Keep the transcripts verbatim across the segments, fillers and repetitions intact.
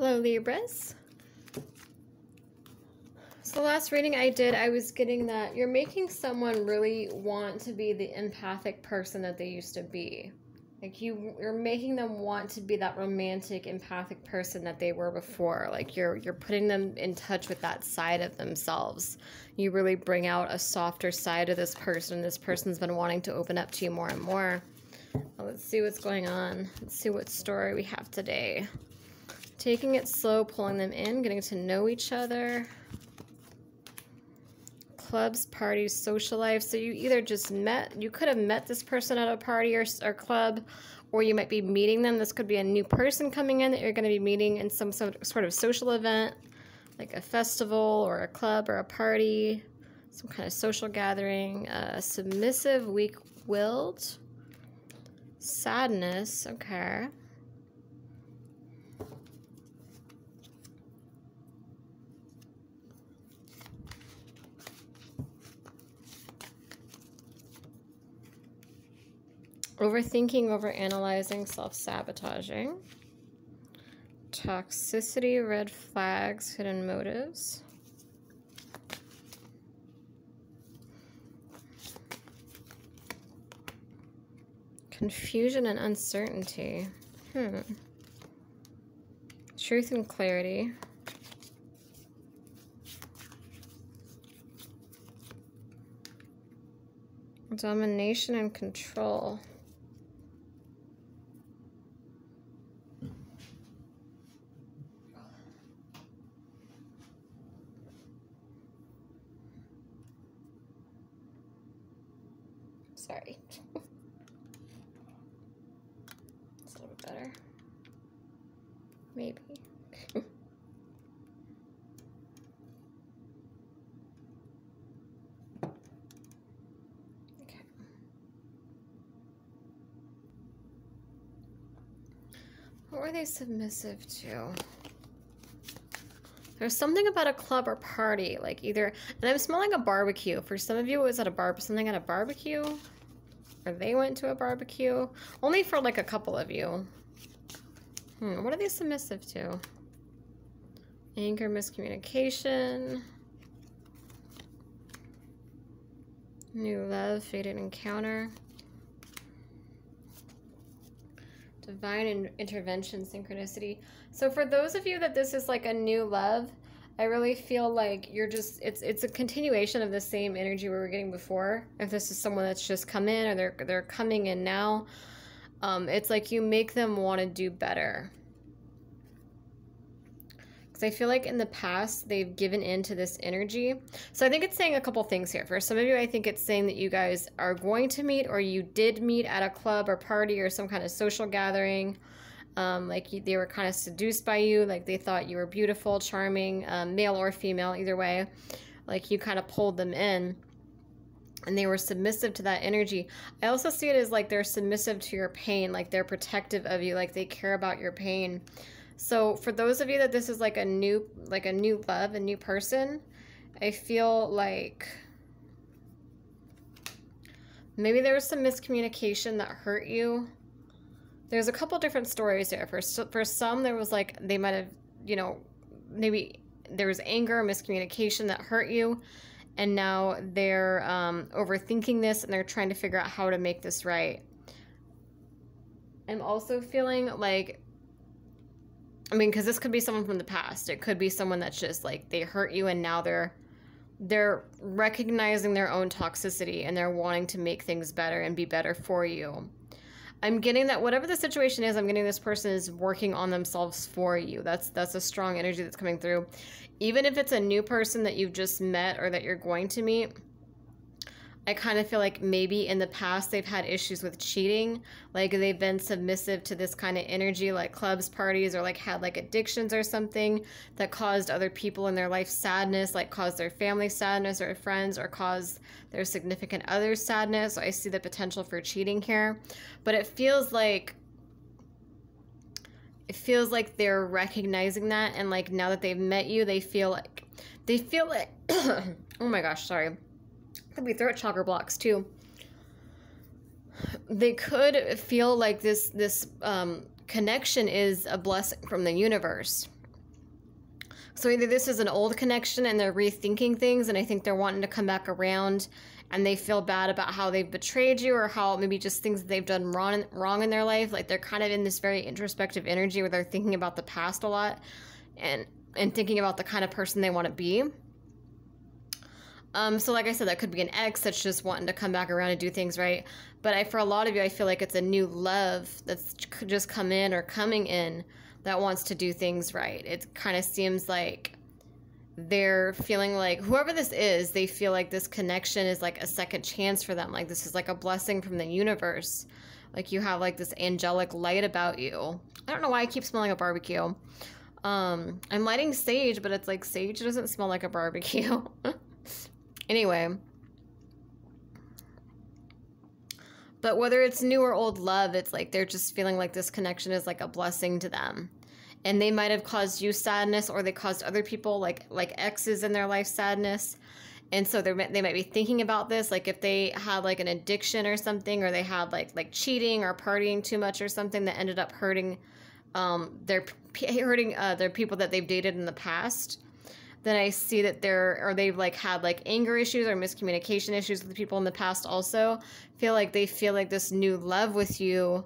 Hello, Libras. So last reading I did, I was getting that you're making someone really want to be the empathic person that they used to be. Like you, you're making them want to be that romantic, empathic person that they were before. Like you're, you're putting them in touch with that side of themselves. You really bring out a softer side of this person. This person's been wanting to open up to you more and more. Well, let's see what's going on. Let's see what story we have today. Taking it slow, pulling them in, getting to know each other. Clubs, parties, social life. So you either just met, you could have met this person at a party or, or club, or you might be meeting them. This could be a new person coming in that you're going to be meeting in some sort of social event, like a festival or a club or a party, some kind of social gathering. Uh, submissive, weak-willed, sadness, okay. Overthinking, overanalyzing, self-sabotaging. Toxicity, red flags, hidden motives. Confusion and uncertainty. Hmm. Truth and clarity. Domination and control. Sorry. It's a little bit better. Maybe. Okay. What were they submissive to? There's something about a club or party, like either, and I'm smelling a barbecue. For some of you, it was at a bar, something at a barbecue, or they went to a barbecue. Only for like a couple of you. Hmm, what are they submissive to? Anger, miscommunication. New love, fated encounter. Divine intervention, synchronicity. So for those of you that this is like a new love, I really feel like you're just, it's it's a continuation of the same energy we were getting before. If this is someone that's just come in or they're, they're coming in now, um, it's like you make them want to do better. Because I feel like in the past, they've given in to this energy. So I think it's saying a couple things here. For some of you, I think it's saying that you guys are going to meet or you did meet at a club or party or some kind of social gathering. Um, like you, they were kind of seduced by you, like they thought you were beautiful, charming, um, male or female, either way, like you kind of pulled them in and they were submissive to that energy. I also see it as like they're submissive to your pain, like they're protective of you, like they care about your pain. So for those of you that this is like a new, like a new love, a new person, I feel like maybe there was some miscommunication that hurt you. There's a couple different stories there. For, for some, there was like, they might have, you know, maybe there was anger, miscommunication that hurt you. And now they're um, overthinking this and they're trying to figure out how to make this right. I'm also feeling like, I mean, because this could be someone from the past. It could be someone that's just like, they hurt you and now they're, they're recognizing their own toxicity and they're wanting to make things better and be better for you. I'm getting that whatever the situation is, I'm getting this person is working on themselves for you. That's that's a strong energy that's coming through. Even if it's a new person that you've just met or that you're going to meet, I kind of feel like maybe in the past they've had issues with cheating. Like they've been submissive to this kind of energy, like clubs, parties, or like had like addictions or something that caused other people in their life sadness, like caused their family sadness or friends or caused their significant other sadness. So I see the potential for cheating here, but it feels like it feels like they're recognizing that. And like now that they've met you, they feel like they feel like, oh my gosh, sorry. Could be throat chakra blocks too. They could feel like this this um, connection is a blessing from the universe. So either this is an old connection and they're rethinking things, and I think they're wanting to come back around, and they feel bad about how they've betrayed you, or how maybe just things that they've done wrong, wrong in their life. Like they're kind of in this very introspective energy where they're thinking about the past a lot and, and thinking about the kind of person they want to be. Um, so like I said, that could be an ex that's just wanting to come back around and do things right. But I, for a lot of you, I feel like it's a new love that's just come in or coming in that wants to do things right. It kind of seems like they're feeling like whoever this is, they feel like this connection is like a second chance for them. Like this is like a blessing from the universe. Like you have like this angelic light about you. I don't know why I keep smelling a barbecue. Um, I'm lighting sage, but it's like sage doesn't smell like a barbecue. Anyway, but whether it's new or old love, it's like they're just feeling like this connection is like a blessing to them. And they might have caused you sadness, or they caused other people, like like exes in their life, sadness. And so they they might be thinking about this, like if they had like an addiction or something, or they had like like cheating or partying too much or something that ended up hurting um their hurting uh, their people that they've dated in the past. Then I see that they're, or they've like had like anger issues or miscommunication issues with people in the past also. Feel like they feel like this new love with you.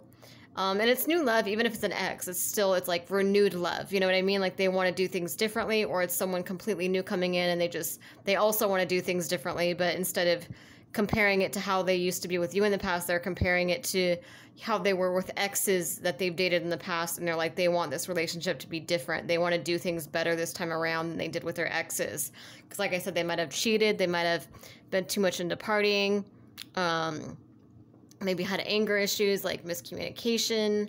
Um, and it's new love, even if it's an ex, it's still, it's like renewed love. You know what I mean? Like they want to do things differently, or it's someone completely new coming in and they just, they also want to do things differently. But instead of comparing it to how they used to be with you in the past, they're comparing it to how they were with exes that they've dated in the past. And they're like, they want this relationship to be different. They want to do things better this time around than they did with their exes. Because like I said, they might have cheated. They might have been too much into partying. Um, maybe had anger issues, like miscommunication,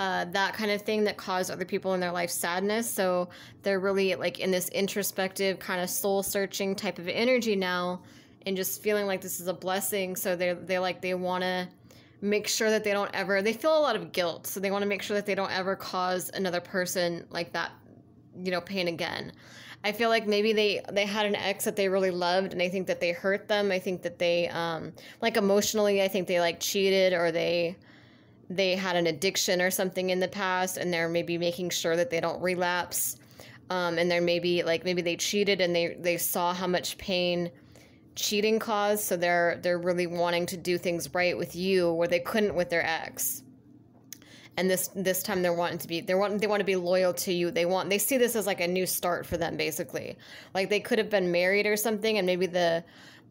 uh, that kind of thing that caused other people in their life sadness. So they're really like in this introspective kind of soul searching type of energy now. And just feeling like this is a blessing. So they're, they're like, they want to make sure that they don't ever, they feel a lot of guilt. So they want to make sure that they don't ever cause another person like that, you know, pain again. I feel like maybe they, they had an ex that they really loved, and I think that they hurt them. I think that they, um, like emotionally, I think they like cheated, or they, they had an addiction or something in the past, and they're maybe making sure that they don't relapse. Um, and they're maybe like, maybe they cheated and they, they saw how much pain cheating cause, so they're they're really wanting to do things right with you where they couldn't with their ex. And this this time they're wanting to be they want they want to be loyal to you. They want they see this as like a new start for them, basically. Like they could have been married or something, and maybe the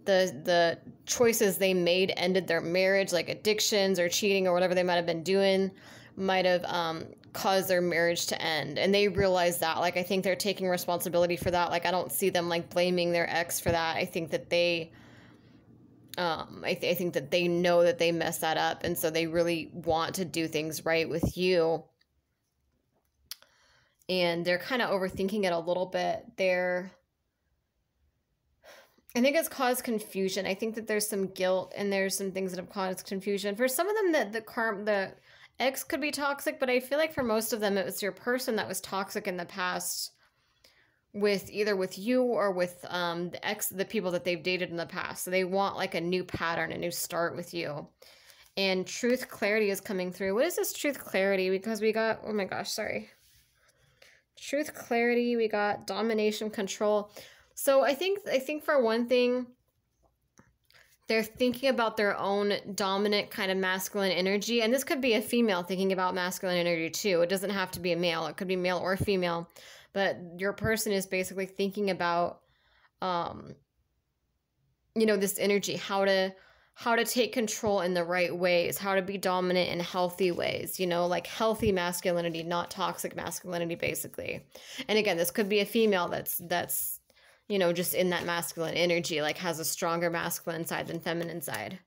the the choices they made ended their marriage, like addictions or cheating or whatever they might have been doing might have um caused their marriage to end. And they realize that, like, I think they're taking responsibility for that. Like, I don't see them like blaming their ex for that. I think that they, um, I, th I think that they know that they messed that up. And so they really want to do things right with you. And they're kind of overthinking it a little bit. They're, I think it's caused confusion. I think that there's some guilt, and there's some things that have caused confusion for some of them. That the karma, the, ex could be toxic, but I feel like for most of them, it was your person that was toxic in the past, with either with you or with um, the ex, the people that they've dated in the past. So they want like a new pattern, a new start with you. And truth clarity is coming through. What is this truth clarity? Because we got, oh my gosh, sorry. Truth clarity, we got domination, control. So I think, I think for one thing, they're thinking about their own dominant kind of masculine energy. And this could be a female thinking about masculine energy too. It doesn't have to be a male. It could be male or female. But your person is basically thinking about, um, you know, this energy, how to, how to take control in the right ways, how to be dominant in healthy ways, you know, like healthy masculinity, not toxic masculinity, basically. And again, this could be a female that's, that's, you know, just in that masculine energy, like has a stronger masculine side than feminine side.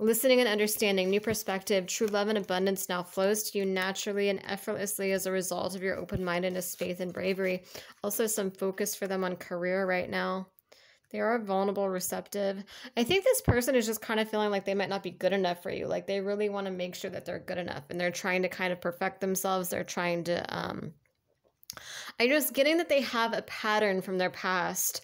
Listening and understanding, new perspective, true love and abundance now flows to you naturally and effortlessly as a result of your open-mindedness, faith, and bravery. Also some focus for them on career right now. They are vulnerable, receptive. I think this person is just kind of feeling like they might not be good enough for you. Like they really want to make sure that they're good enough, and they're trying to kind of perfect themselves. They're trying to, um, I'm just getting that they have a pattern from their past.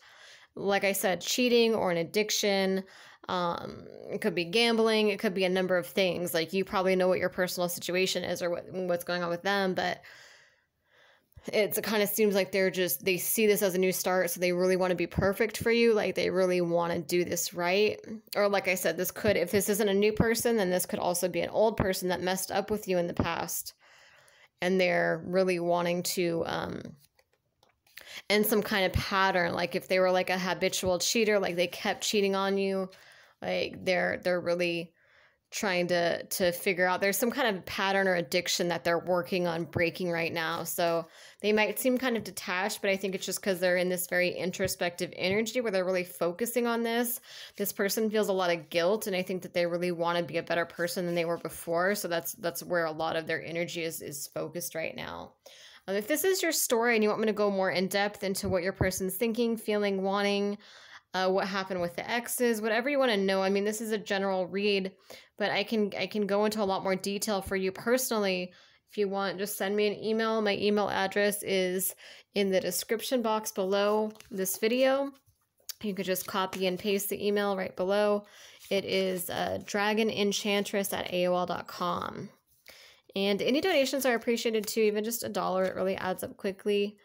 Like I said, cheating or an addiction. Um, it could be gambling. It could be a number of things. Like you probably know what your personal situation is, or what, what's going on with them. But it's, it kind of seems like they're just, they see this as a new start. So they really want to be perfect for you. Like they really want to do this right. Or like I said, this could, if this isn't a new person, then this could also be an old person that messed up with you in the past. And they're really wanting to um, end some kind of pattern. Like if they were like a habitual cheater, like they kept cheating on you, like they're, they're really trying to, to figure out there's some kind of pattern or addiction that they're working on breaking right now. So they might seem kind of detached, but I think it's just because they're in this very introspective energy where they're really focusing on this. This person feels a lot of guilt, and I think that they really want to be a better person than they were before. So that's, that's where a lot of their energy is, is focused right now. Um, if this is your story and you want me to go more in depth into what your person's thinking, feeling, wanting, Uh, what happened with the exes, whatever you want to know. I mean, this is a general read, but I can I can go into a lot more detail for you personally. If you want, just send me an email. My email address is in the description box below this video. You could just copy and paste the email right below. It is uh, dragon enchantress at A O L dot com. And any donations are appreciated too, even just a dollar. It really adds up quickly.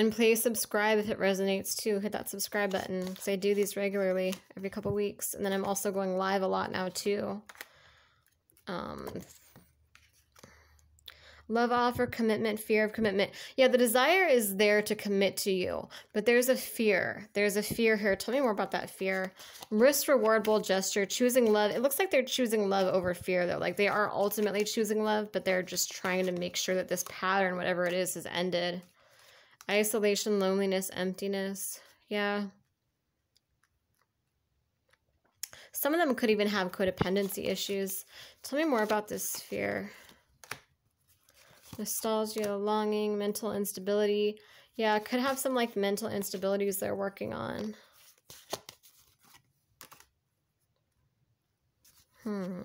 And please subscribe if it resonates too. Hit that subscribe button because I do these regularly every couple weeks. And then I'm also going live a lot now too. Um, love offer, commitment, fear of commitment. Yeah, the desire is there to commit to you. But there's a fear. There's a fear here. Tell me more about that fear. Risk, reward, bold gesture, choosing love. It looks like they're choosing love over fear though. Like they are ultimately choosing love, but they're just trying to make sure that this pattern, whatever it is, is ended. Isolation, loneliness, emptiness. Yeah. Some of them could even have codependency issues. Tell me more about this fear. Nostalgia, longing, mental instability. Yeah, could have some like mental instabilities they're working on. Hmm.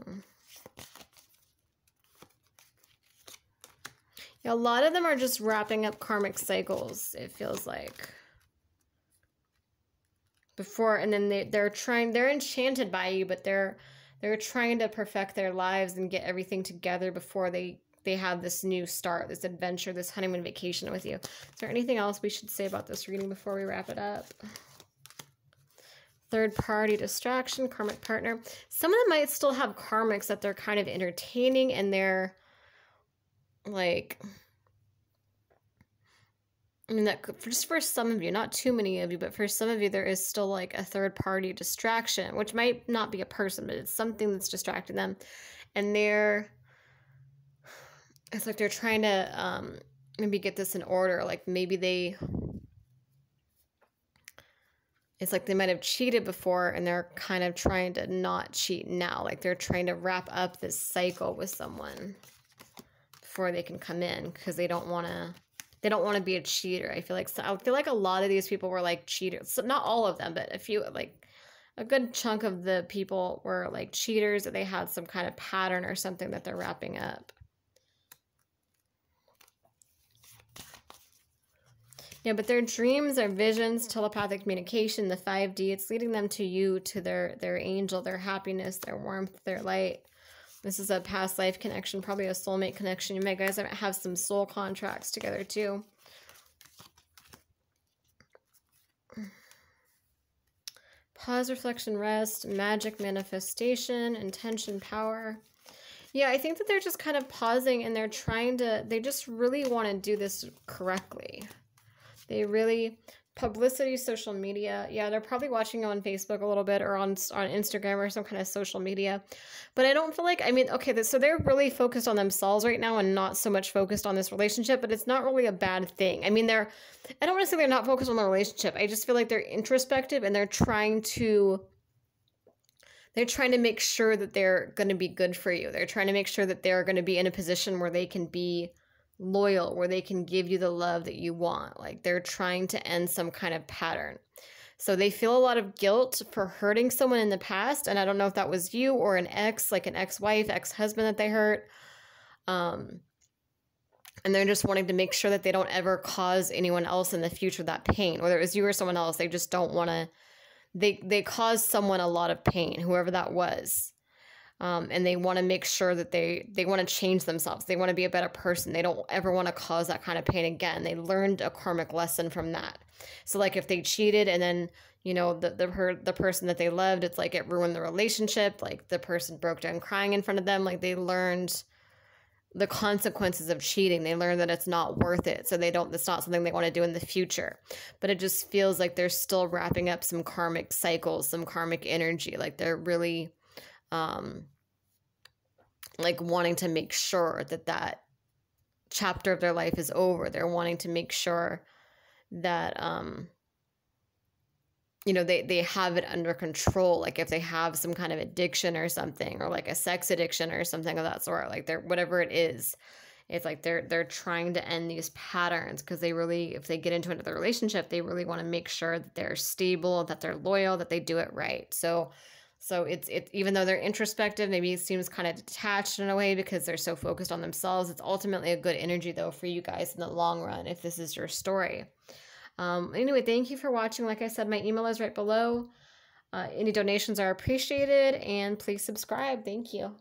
A lot of them are just wrapping up karmic cycles, it feels like. Before, and then they, they're trying, they're enchanted by you, but they're they're trying to perfect their lives and get everything together before they, they have this new start, this adventure, this honeymoon vacation with you. Is there anything else we should say about this reading before we wrap it up? Third party distraction, karmic partner. Some of them might still have karmics that they're kind of entertaining, and they're like, I mean, that could, just for some of you, not too many of you, but for some of you, there is still like a third party distraction, which might not be a person, but it's something that's distracting them. And they're, it's like they're trying to um, maybe get this in order. Like maybe they, it's like they might have cheated before and they're kind of trying to not cheat now. Like they're trying to wrap up this cycle with someone before they can come in, because they don't want to, they don't want to be a cheater. I feel like so, I feel like a lot of these people were like cheaters. So not all of them, but a few, like a good chunk of the people were like cheaters, or they had some kind of pattern or something that they're wrapping up. Yeah, but their dreams, their visions, telepathic communication, the five D, it's leading them to you, to their their angel, their happiness, their warmth, their light. This is a past life connection, probably a soulmate connection. You might guys have some soul contracts together too. Pause, reflection, rest, magic, manifestation, intention, power. Yeah, I think that they're just kind of pausing and they're trying to, they just really want to do this correctly. They really, publicity, social media. Yeah, they're probably watching on Facebook a little bit, or on, on Instagram or some kind of social media. But I don't feel like, I mean, okay, so they're really focused on themselves right now and not so much focused on this relationship, but it's not really a bad thing. I mean, they're, I don't want to say they're not focused on the relationship. I just feel like they're introspective and they're trying to, they're trying to make sure that they're going to be good for you. They're trying to make sure that they're going to be in a position where they can be loyal, where they can give you the love that you want. Like they're trying to end some kind of pattern. So they feel a lot of guilt for hurting someone in the past. And I don't know if that was you or an ex, like an ex-wife, ex-husband that they hurt. Um, and they're just wanting to make sure that they don't ever cause anyone else in the future that pain, whether it was you or someone else. They just don't want to, they, they caused someone a lot of pain, whoever that was. Um, and they want to make sure that they, they want to change themselves. They want to be a better person. They don't ever want to cause that kind of pain again. They learned a karmic lesson from that. So like if they cheated and then, you know, the, the, her, the person that they loved, it's like it ruined the relationship. Like the person broke down crying in front of them. Like they learned the consequences of cheating. They learn that it's not worth it. So they don't, it's not something they want to do in the future, but it just feels like they're still wrapping up some karmic cycles, some karmic energy. Like they're really, um, like wanting to make sure that that chapter of their life is over. They're wanting to make sure that, um, you know, they, they have it under control. Like if they have some kind of addiction or something, or like a sex addiction or something of that sort, like they're, whatever it is, it's like they're, they're trying to end these patterns because they really, if they get into another relationship, they really want to make sure that they're stable, that they're loyal, that they do it right. So, so it's, it's, even though they're introspective, maybe it seems kind of detached in a way because they're so focused on themselves. It's ultimately a good energy though for you guys in the long run, if this is your story. Um, anyway, thank you for watching. Like I said, my email is right below. Uh, any donations are appreciated, and please subscribe. Thank you.